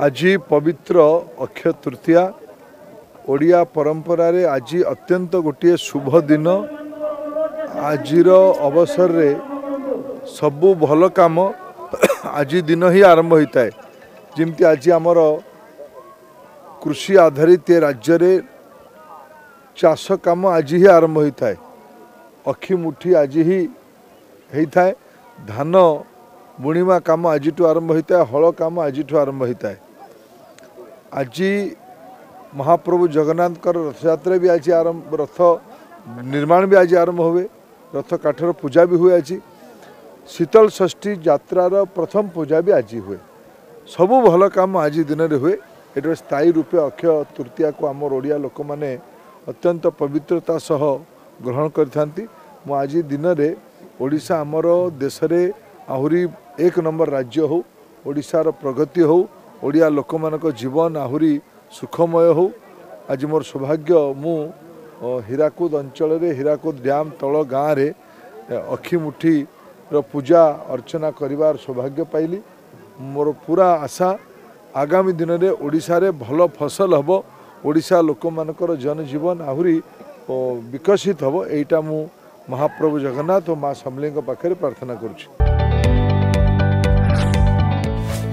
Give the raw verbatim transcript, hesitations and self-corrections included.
आज पवित्र अक्षय तृतीया ओडिया परंपरा रे आज अत्यंत गोटे शुभ दिन। आज अवसर रे सबु भल काम आज दिन ही आरंभ होता है। जमती आज आमर कृषि आधारित राज्य रे चाष काम आज ही आरंभ होता है। अखि मुठी आज ही होता है। धान बुणीमा काम आज आरंभ होता है। हल काम आज आरंभ होता है। आज महाप्रभु जगन्नाथ कर रथयात्रा भी आज आरंभ, रथ निर्माण भी आज आरंभ हुए, रथ काठर पूजा भी हुए। आज शीतल षष्ठी यात्रार प्रथम पूजा भी आज हुए। सबु भल काम आज दिन में हुए। ये स्थायी रूपे अक्षय तृतीया को आम ओडिया लोक मैंने अत्यंत पवित्रता सह ग्रहण करथांती। मु आज दिन में ओडिशा आमर देश आहुरी एक नंबर राज्य हो, ओडिशार प्रगति हो, ओडिया लोक मानक जीवन आहुरी सुखमय हो। आज मोर सौभाग्य मु हीराकूद अंचल रे हीराकूद डैम तल गाँव रे अखिमुठी रो पूजा अर्चना करिवार सौभाग्य पाइली। मोर पूरा आशा आगामी दिन रे ओडिशा रे भल फसल हबो, ओडिशा लोक मानकर जनजीवन आहुरी विकसित हबो। एटा मु महाप्रभु जगन्नाथ और माँ समलेंग पाखे प्रार्थना करुछि।